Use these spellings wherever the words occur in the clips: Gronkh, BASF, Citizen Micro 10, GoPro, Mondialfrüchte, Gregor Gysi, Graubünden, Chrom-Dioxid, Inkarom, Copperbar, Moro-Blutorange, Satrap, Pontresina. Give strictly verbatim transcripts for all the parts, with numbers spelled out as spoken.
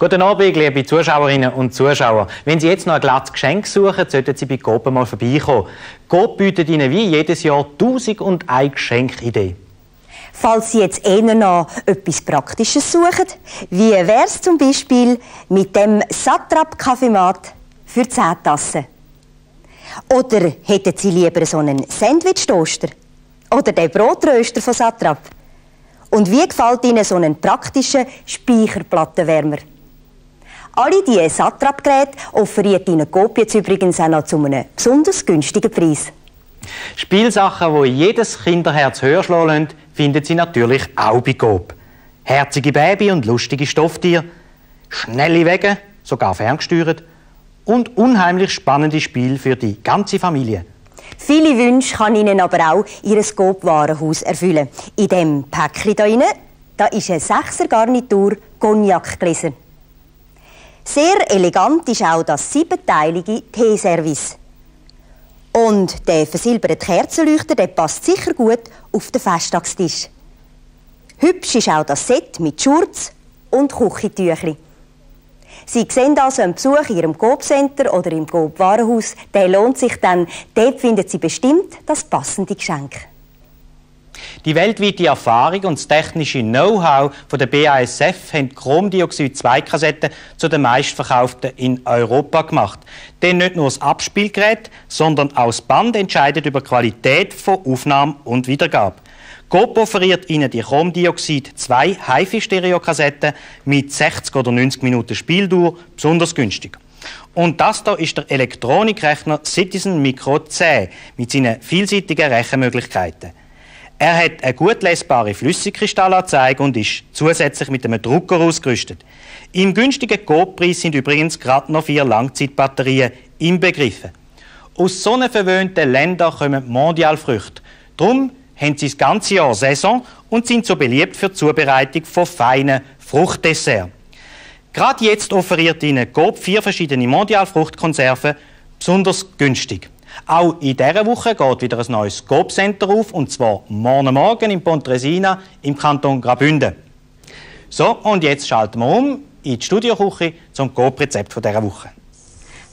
Guten Abend, liebe Zuschauerinnen und Zuschauer. Wenn Sie jetzt noch ein glattes Geschenk suchen, sollten Sie bei GoPro mal vorbeikommen. GoPro bietet Ihnen wie jedes Jahr tausend und eine Geschenkidee. Falls Sie jetzt eher noch etwas Praktisches suchen, wie wäre es zum Beispiel mit dem Satrap-Kaffeemat für zehn Tassen? Oder hätten Sie lieber so einen Sandwich-Toaster? Oder den Brotröster von Satrap? Und wie gefällt Ihnen so einen praktischen Speicherplattenwärmer? Alle diese Satrap-Geräte offeriert Ihnen GoPro jetzt übrigens auch noch zu einem besonders günstigen Preis. Spielsachen, die jedes Kinderherz höher schlagen lassen, finden Sie natürlich auch bei GoPro. Herzige Baby und lustige Stofftiere, schnelle Wege, sogar ferngesteuert und unheimlich spannende Spiele für die ganze Familie. Viele Wünsche kann Ihnen aber auch Ihr GoPro-Warenhaus erfüllen. In diesem Päckchen hier da ist eine Sechser-Garnitur Cognac-Gläser. Sehr elegant ist auch das siebenteilige Teeservice. Und der versilberte Kerzenleuchter, der passt sicher gut auf den Festtagstisch. Hübsch ist auch das Set mit Schurz und Küchentüchli. Sie sehen also einen Besuch in Ihrem GoPro-Center oder im GoPro-Warenhaus. Der lohnt sich dann. Dort finden Sie bestimmt das passende Geschenk. Die weltweite Erfahrung und das technische Know-how der B A S F haben die Chrom-Dioxid zwei Kassetten zu den meistverkauften in Europa gemacht. Denn nicht nur das Abspielgerät, sondern auch das Band entscheidet über die Qualität von Aufnahme und Wiedergabe. GoPro offeriert Ihnen die Chrom-Dioxid zwei HiFi-Stereo-Kassetten mit sechzig oder neunzig Minuten Spieldauer besonders günstig. Und das hier ist der Elektronikrechner Citizen Micro zehn mit seinen vielseitigen Rechenmöglichkeiten. Er hat eine gut lesbare Flüssigkristallanzeige und ist zusätzlich mit einem Drucker ausgerüstet. Im günstigen GoPro-Preis sind übrigens gerade noch vier Langzeitbatterien inbegriffen. Aus so verwöhnten Ländern kommen Mondialfrüchte. Darum haben sie das ganze Jahr Saison und sind so beliebt für die Zubereitung von feinen Fruchtdesserts. Gerade jetzt offeriert Ihnen GoPro vier verschiedene Mondialfruchtkonserven besonders günstig. Auch in dieser Woche geht wieder ein neues GoPro-Center auf, und zwar morgen Morgen in Pontresina im Kanton Graubünden. So, und jetzt schalten wir um in die Studioküche zum GoPro-Rezept dieser Woche.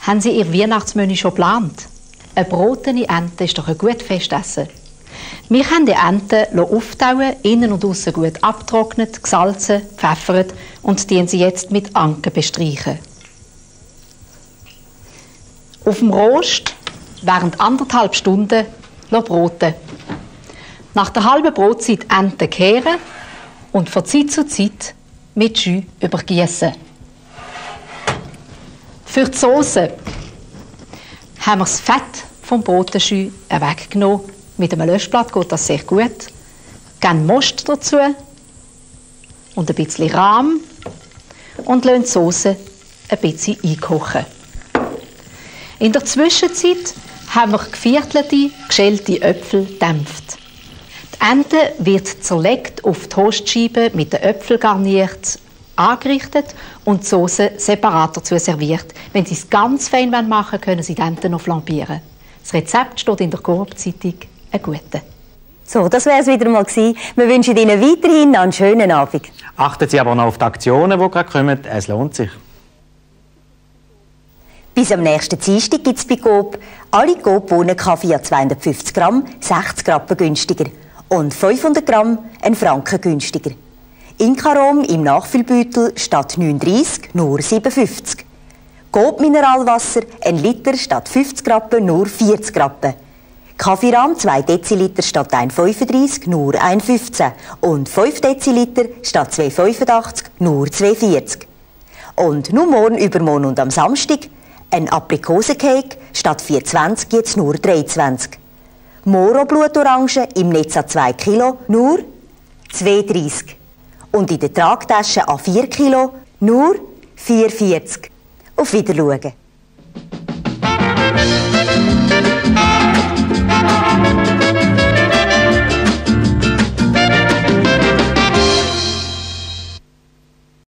Haben Sie Ihr Weihnachtsmenü schon geplant? Eine brotene Ente ist doch ein gutes Festessen. Wir können die Ente auftauen, innen und außen gut abtrocknet, gesalzen, pfeffert und die sie jetzt mit Anken bestreichen. Auf dem Rost während anderthalb Stunden broten. Nach der halben Brotzeit Enten kehren und von Zeit zu Zeit mit Jus übergießen. Für die Soße haben wir das Fett vom Brotenjus weggenommen. Mit einem Löschblatt geht das sehr gut. Geben Most dazu und ein bisschen Rahm und lassen die Soße ein bisschen einkochen. In der Zwischenzeit haben wir geviertelte, geschälte Äpfel gedämpft. Die Ente wird zerlegt auf die Toastscheibe mit den Äpfeln garniert, angerichtet und die Soße separat dazu serviert. Wenn Sie es ganz fein machen wollen, können Sie die Ente noch flambieren. Das Rezept steht in der GoPro-Zeitung. Ein guter. So, das wäre es wieder mal gewesen. Wir wünschen Ihnen weiterhin einen schönen Abend. Achten Sie aber noch auf die Aktionen, die gerade kommen. Es lohnt sich. Bis am nächsten Dienstag gibt es bei GoPro alle GoPro-Bohnen Kaffee an zweihundertfünfzig Gramm sechzig Rappen günstiger und fünfhundert Gramm einen Franken günstiger. Inkarom im Nachfüllbeutel statt neun Komma dreißig nur siebenundfünfzig. GoPro Mineralwasser ein Liter statt fünfzig Rappen nur vierzig Rappen. Kaffeerahm zwei Deziliter statt ein Komma fünfunddreißig nur ein Komma fünfzehn und fünf Deziliter statt zwei Komma fünfundachtzig nur zwei Komma vierzig. Und nur morgen, übermorgen und am Samstag ein Aprikosencake statt vier Komma zwanzig jetzt nur drei Komma zwanzig. Moro-Blutorange im Netz an zwei Kilo nur zwei Komma dreißig. Und in der Tragtasche an vier Kilo nur vier Komma vierzig. Auf Wiedersehen.